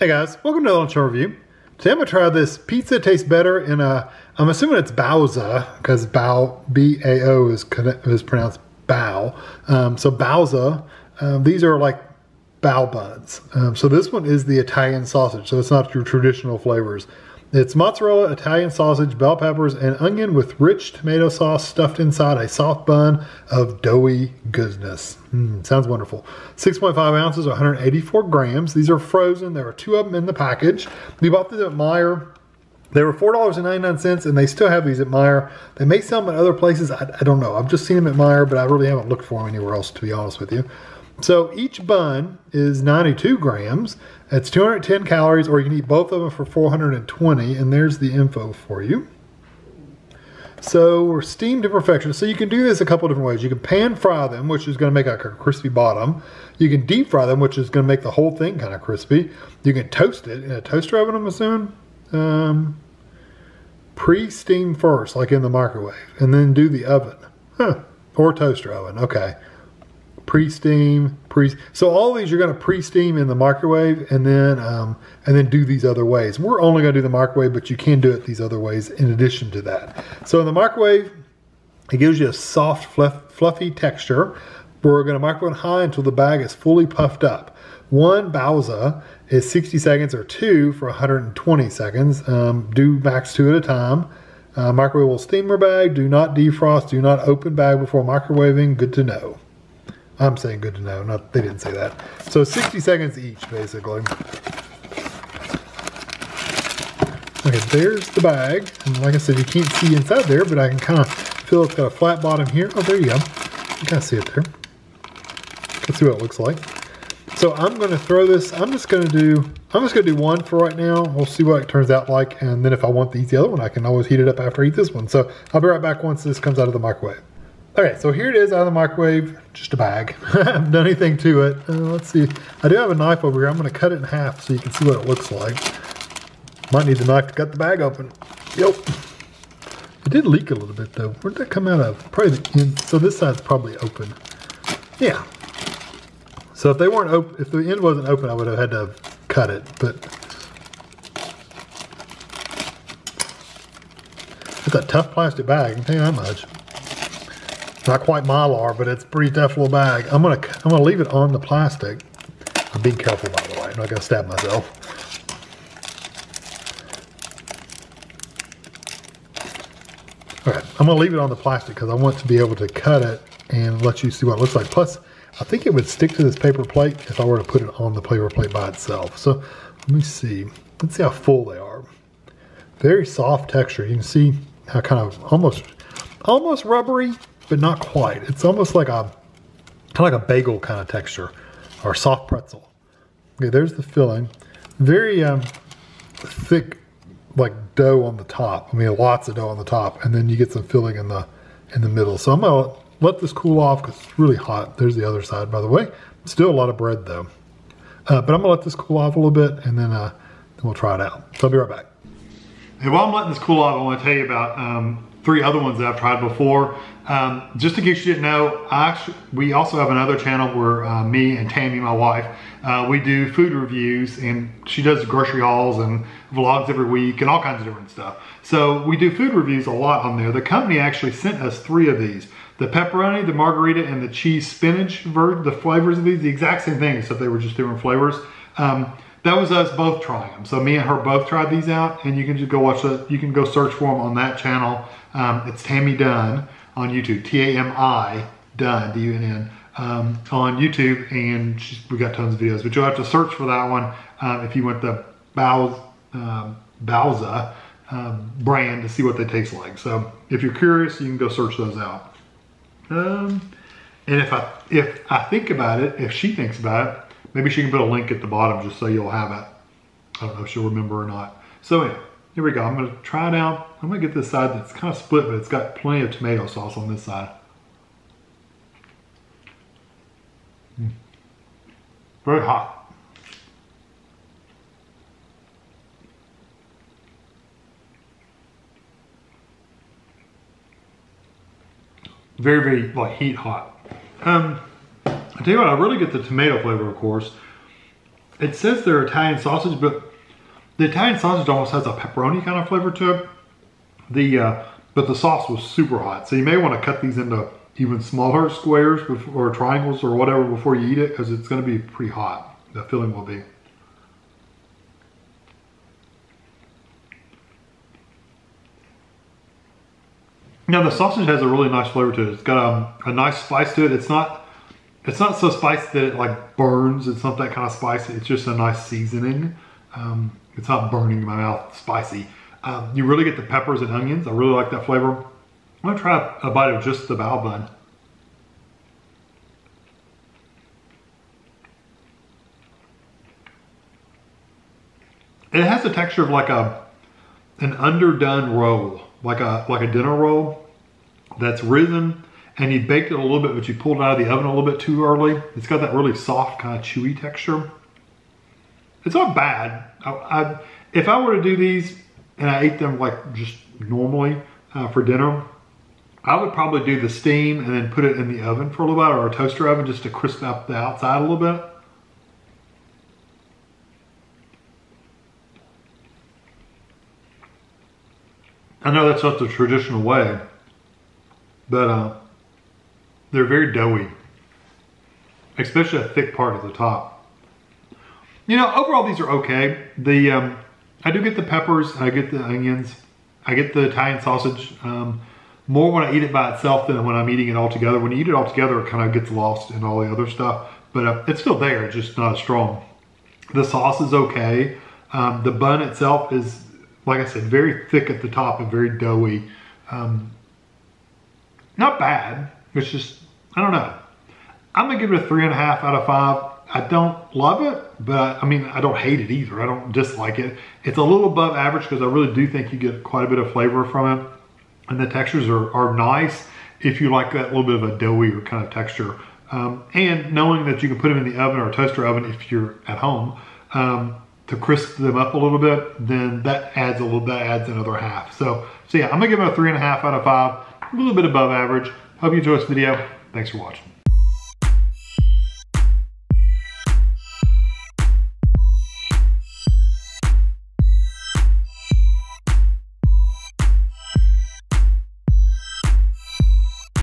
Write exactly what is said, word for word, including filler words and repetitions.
Hey guys, welcome to Lunch Review. Today I'm gonna try this pizza tastes better in a, I'm assuming it's Baozza, because Bao, B A O is, is pronounced Bao. Um, so Baozza, um, these are like Bao buns. Um, so this one is the Italian sausage, so it's not your traditional flavors. It's mozzarella, Italian sausage, bell peppers, and onion with rich tomato sauce stuffed inside a soft bun of doughy goodness. Mm, sounds wonderful. six point five ounces, one hundred eighty-four grams. These are frozen. There are two of them in the package. We bought these at Meijer. They were four ninety-nine, and they still have these at Meijer. They may sell them at other places. I, I don't know. I've just seen them at Meijer, but I really haven't looked for them anywhere else, to be honest with you. So each bun is ninety-two grams. It's two hundred ten calories, or you can eat both of them for four hundred twenty, and there's the info for you. So we're steamed to perfection. So you can do this a couple different ways. You can pan fry them, which is gonna make like a crispy bottom. You can deep fry them, which is gonna make the whole thing kind of crispy. You can toast it in a toaster oven, I'm assuming. Um, pre-steam first, like in the microwave, and then do the oven. Huh, or toaster oven, okay. Pre-steam, pre so all these you're going to pre-steam in the microwave, and then um, and then do these other ways. We're only going to do the microwave, but you can do it these other ways in addition to that. So in the microwave, it gives you a soft, fluff, fluffy texture. We're going to microwave high until the bag is fully puffed up. One Baozza is sixty seconds, or two for one hundred twenty seconds. Um, do max two at a time. Uh, microwave steamer bag. Do not defrost. Do not open bag before microwaving. Good to know. I'm saying good to know, not, they didn't say that. So sixty seconds each, basically. Okay, there's the bag. And like I said, you can't see inside there, but I can kind of feel it's got a flat bottom here. Oh, there you go. You kind of see it there. Let's see what it looks like. So I'm gonna throw this, I'm just gonna do, I'm just gonna do one for right now. We'll see what it turns out like. And then if I want to eat the other one, I can always heat it up after I eat this one. So I'll be right back once this comes out of the microwave. Okay, so here it is out of the microwave, just a bag. I haven't done anything to it. Uh, let's see, I do have a knife over here. I'm gonna cut it in half so you can see what it looks like. Might need the knife to cut the bag open. Yep. It did leak a little bit though. Where'd that come out of? Probably the end, so this side's probably open. Yeah. So if they weren't open, if the end wasn't open, I would have had to cut it, but. It's a tough plastic bag, I can tell you that much. Not quite Mylar, but it's a pretty tough little bag. I'm gonna I'm gonna leave it on the plastic. I'm being careful, by the way. I'm not gonna stab myself. Alright, I'm gonna leave it on the plastic because I want to be able to cut it and let you see what it looks like. Plus, I think it would stick to this paper plate if I were to put it on the paper plate by itself. So let me see. Let's see how full they are. Very soft texture. You can see how kind of almost almost rubbery, but not quite. It's almost like a kind of like a bagel kind of texture, or soft pretzel. Okay, there's the filling. Very um, thick, like dough on the top. I mean, lots of dough on the top, and then you get some filling in the in the middle. So I'm gonna let this cool off because it's really hot. There's the other side, by the way. Still a lot of bread though. Uh, but I'm gonna let this cool off a little bit, and then uh, then we'll try it out. So I'll be right back. Hey, while I'm letting this cool off, I want to tell you about. Um, three other ones that I've tried before. Um, just in case you didn't know, I we also have another channel where uh, me and Tami, my wife, uh, we do food reviews, and she does grocery hauls and vlogs every week and all kinds of different stuff. So we do food reviews a lot on there. The company actually sent us three of these. The pepperoni, the margarita, and the cheese spinach, the flavors of these, the exact same thing, except they were just different flavors. Um, That was us both trying them. So me and her both tried these out, and you can just go watch that. You can go search for them on that channel. Um, it's Tami Dunn on YouTube. T A M I Dunn, D U N N, um, on YouTube, and she's, we got tons of videos. But you'll have to search for that one uh, if you want the Baozza, uh, Baozza uh, brand to see what they taste like. So if you're curious, you can go search those out. Um, and if I if I think about it, if she thinks about it, maybe she can put a link at the bottom just so you'll have it. I don't know if she'll remember or not. So anyway, here we go. I'm gonna try it out. I'm gonna get this side that's kind of split, but it's got plenty of tomato sauce on this side. Mm. Very hot. Very, very like heat hot. Um, I tell you what, I really get the tomato flavor, of course. It says they're Italian sausage, but the Italian sausage almost has a pepperoni kind of flavor to it. The uh, but the sauce was super hot, so you may want to cut these into even smaller squares before, or triangles or whatever before you eat it, because it's going to be pretty hot. The filling will be. Now the sausage has a really nice flavor to it. It's got um, a nice spice to it. It's not, it's not so spicy that it like burns. It's not that kind of spicy. It's just a nice seasoning. Um, it's not burning in my mouth, spicy. Um, you really get the peppers and onions. I really like that flavor. I'm gonna try a bite of just the bao bun. It has the texture of like a, an underdone roll. Like a like a dinner roll that's risen, and you baked it a little bit, but you pulled it out of the oven a little bit too early. It's got that really soft, kind of chewy texture. It's not bad. I, I, if I were to do these and I ate them like just normally uh, for dinner, I would probably do the steam and then put it in the oven for a little bit, or a toaster oven, just to crisp up the outside a little bit. I know that's not the traditional way, but uh, they're very doughy, especially a thick part at the top. You know, overall these are okay. The um, I do get the peppers, I get the onions, I get the Italian sausage um, more when I eat it by itself than when I'm eating it all together. When you eat it all together, it kind of gets lost in all the other stuff, but uh, it's still there, it's just not as strong. The sauce is okay. Um, the bun itself is, like I said, very thick at the top and very doughy. Um, not bad. It's just, I don't know. I'm gonna give it a three and a half out of five. I don't love it, but I mean, I don't hate it either. I don't dislike it. It's a little above average because I really do think you get quite a bit of flavor from it. And the textures are, are nice if you like that little bit of a doughier kind of texture. Um, and knowing that you can put them in the oven or a toaster oven if you're at home, um, to crisp them up a little bit, then that adds a little, that adds another half. So, so yeah, I'm gonna give it a three and a half out of five, a little bit above average. Hope you enjoyed this video. Thanks for watching.